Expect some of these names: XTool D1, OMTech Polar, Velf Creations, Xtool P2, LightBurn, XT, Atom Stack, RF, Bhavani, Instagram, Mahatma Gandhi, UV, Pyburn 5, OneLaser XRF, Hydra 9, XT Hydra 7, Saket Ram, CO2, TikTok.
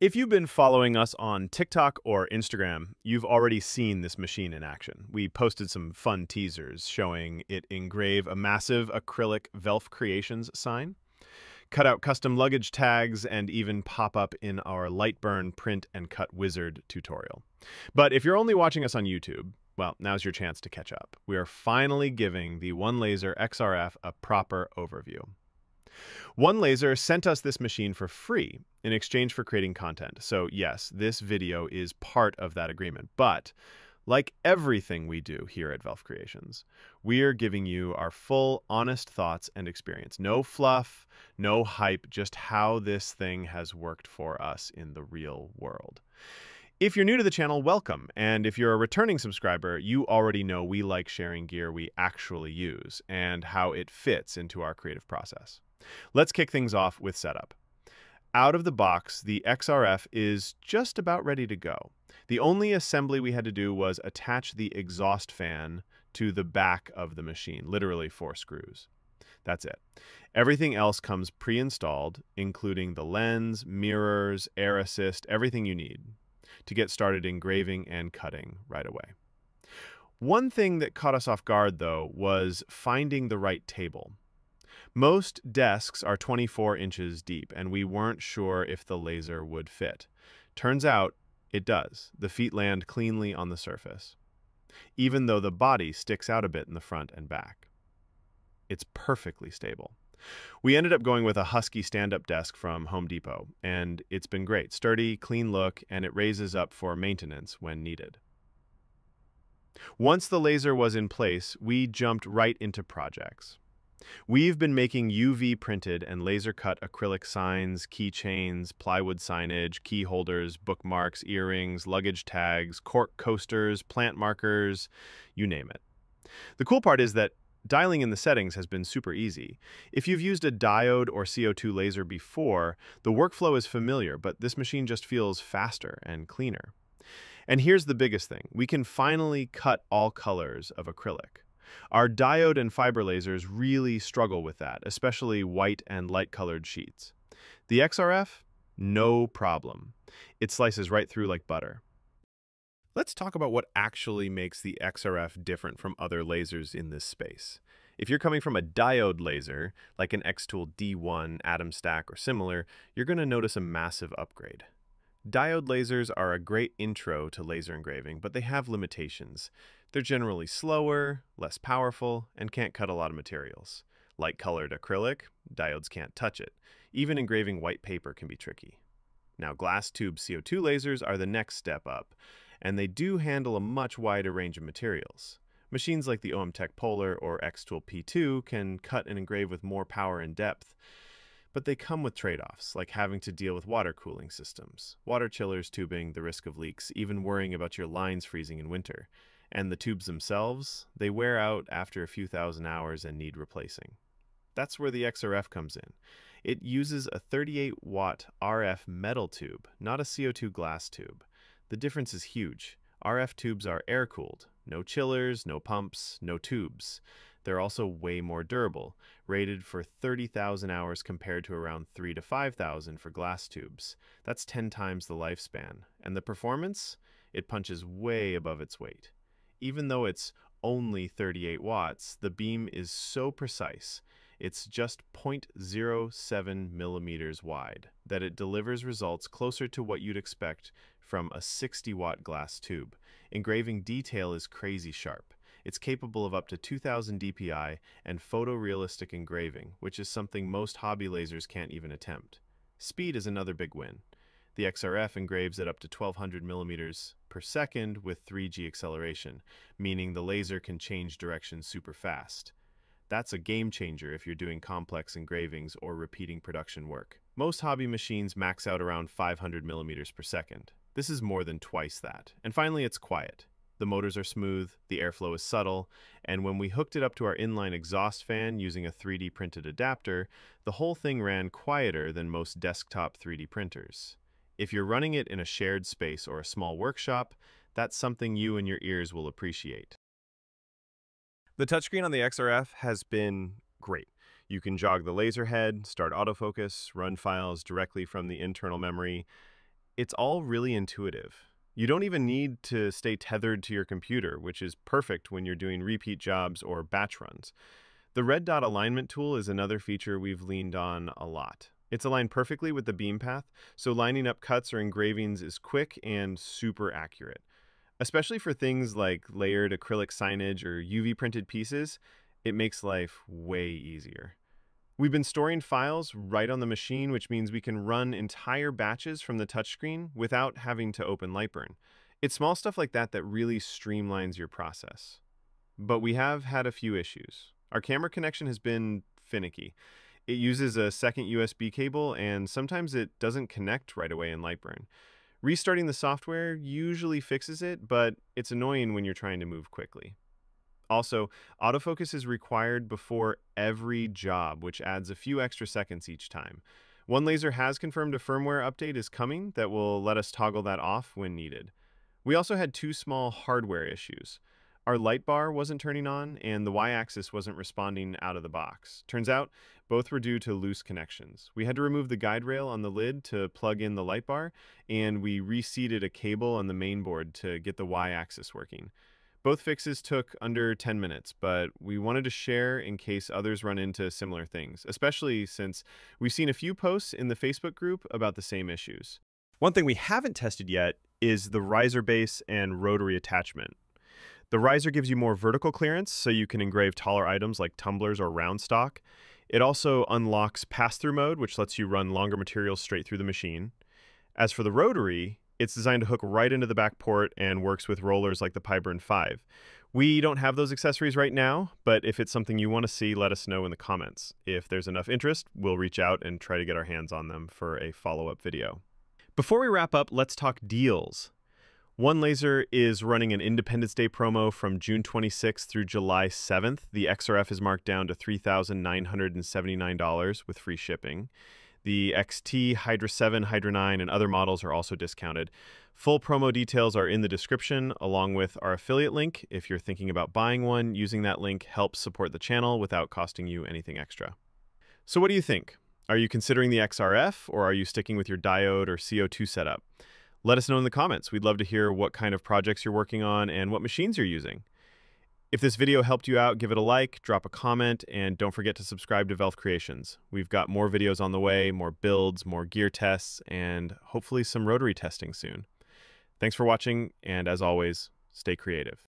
If you've been following us on TikTok or Instagram, you've already seen this machine in action. We posted some fun teasers showing it engrave a massive acrylic Velf Creations sign, cut out custom luggage tags, and even pop up in our LightBurn print and cut wizard tutorial. But if you're only watching us on YouTube, well, now's your chance to catch up. We are finally giving the OneLaser XRF a proper overview. OneLaser sent us this machine for free in exchange for creating content. So yes, this video is part of that agreement. But like everything we do here at Velf Creations, we are giving you our full, honest thoughts and experience. No fluff, no hype, just how this thing has worked for us in the real world. If you're new to the channel, welcome. And if you're a returning subscriber, you already know we like sharing gear we actually use and how it fits into our creative process. Let's kick things off with setup. Out of the box, the XRF is just about ready to go. The only assembly we had to do was attach the exhaust fan to the back of the machine, literally 4 screws. That's it. Everything else comes pre-installed, including the lens, mirrors, air assist, everything you need to get started engraving and cutting right away. One thing that caught us off guard, though, was finding the right table. Most desks are 24 inches deep, and we weren't sure if the laser would fit. Turns out, it does. The feet land cleanly on the surface, even though the body sticks out a bit in the front and back. It's perfectly stable. We ended up going with a Husky stand-up desk from Home Depot, and it's been great. Sturdy, clean look, and it raises up for maintenance when needed. Once the laser was in place, we jumped right into projects. We've been making UV printed and laser cut acrylic signs, keychains, plywood signage, key holders, bookmarks, earrings, luggage tags, cork coasters, plant markers, you name it. The cool part is that dialing in the settings has been super easy. If you've used a diode or CO2 laser before, the workflow is familiar, but this machine just feels faster and cleaner. And here's the biggest thing. We can finally cut all colors of acrylic. Our diode and fiber lasers really struggle with that, especially white and light-colored sheets. The XRF? No problem. It slices right through like butter. Let's talk about what actually makes the XRF different from other lasers in this space. If you're coming from a diode laser, like an Xtool D1, Atom Stack, or similar, you're going to notice a massive upgrade. Diode lasers are a great intro to laser engraving, but they have limitations. They're generally slower, less powerful, and can't cut a lot of materials. Light-colored acrylic, diodes can't touch it. Even engraving white paper can be tricky. Now, glass tube CO2 lasers are the next step up, and they do handle a much wider range of materials. Machines like the OMTech Polar or Xtool P2 can cut and engrave with more power and depth, but they come with trade-offs, like having to deal with water cooling systems, water chillers, tubing, the risk of leaks, even worrying about your lines freezing in winter. And the tubes themselves, they wear out after a few thousand hours and need replacing. That's where the XRF comes in. It uses a 38-watt RF metal tube, not a CO2 glass tube. The difference is huge. RF tubes are air-cooled. No chillers, no pumps, no tubes. They're also way more durable, rated for 30,000 hours compared to around 3,000 to 5,000 for glass tubes. That's 10 times the lifespan. And the performance? It punches way above its weight. Even though it's only 38 watts, the beam is so precise, it's just 0.07 millimeters wide, that it delivers results closer to what you'd expect from a 60-watt glass tube. Engraving detail is crazy sharp. It's capable of up to 2,000 dpi and photorealistic engraving, which is something most hobby lasers can't even attempt. Speed is another big win. The XRF engraves at up to 1,200 millimeters per second with 3G acceleration, meaning the laser can change direction super fast. That's a game changer if you're doing complex engravings or repeating production work. Most hobby machines max out around 500 millimeters per second. This is more than twice that. And finally, it's quiet. The motors are smooth, the airflow is subtle, and when we hooked it up to our inline exhaust fan using a 3D printed adapter, the whole thing ran quieter than most desktop 3D printers. If you're running it in a shared space or a small workshop, that's something you and your ears will appreciate. The touchscreen on the XRF has been great. You can jog the laser head, start autofocus, run files directly from the internal memory, it's all really intuitive. You don't even need to stay tethered to your computer, which is perfect when you're doing repeat jobs or batch runs. The red dot alignment tool is another feature we've leaned on a lot. It's aligned perfectly with the beam path, so lining up cuts or engravings is quick and super accurate. Especially for things like layered acrylic signage or UV printed pieces, it makes life way easier. We've been storing files right on the machine, which means we can run entire batches from the touchscreen without having to open LightBurn. It's small stuff like that that really streamlines your process. But we have had a few issues. Our camera connection has been finicky. It uses a second USB cable, and sometimes it doesn't connect right away in LightBurn. Restarting the software usually fixes it, but it's annoying when you're trying to move quickly. Also, autofocus is required before every job, which adds a few extra seconds each time. OneLaser has confirmed a firmware update is coming that will let us toggle that off when needed. We also had two small hardware issues. Our light bar wasn't turning on, and the Y-axis wasn't responding out of the box. Turns out, both were due to loose connections. We had to remove the guide rail on the lid to plug in the light bar, and we reseated a cable on the main board to get the Y-axis working. Both fixes took under 10 minutes, but we wanted to share in case others run into similar things, especially since we've seen a few posts in the Facebook group about the same issues. One thing we haven't tested yet is the riser base and rotary attachment. The riser gives you more vertical clearance, so you can engrave taller items like tumblers or round stock. It also unlocks pass-through mode, which lets you run longer materials straight through the machine. As for the rotary, it's designed to hook right into the back port and works with rollers like the Pyburn 5. We don't have those accessories right now, but if it's something you want to see, let us know in the comments. If there's enough interest, we'll reach out and try to get our hands on them for a follow-up video. Before we wrap up, let's talk deals. OneLaser is running an Independence Day promo from June 26th through July 7th. The XRF is marked down to $3,979 with free shipping. The XT, Hydra 7, Hydra 9, and other models are also discounted. Full promo details are in the description, along with our affiliate link. If you're thinking about buying one, using that link helps support the channel without costing you anything extra. So what do you think? Are you considering the XRF, or are you sticking with your diode or CO2 setup? Let us know in the comments. We'd love to hear what kind of projects you're working on and what machines you're using. If this video helped you out, give it a like, drop a comment, and don't forget to subscribe to Velf Creations. We've got more videos on the way, more builds, more gear tests, and hopefully some rotary testing soon. Thanks for watching, and as always, stay creative.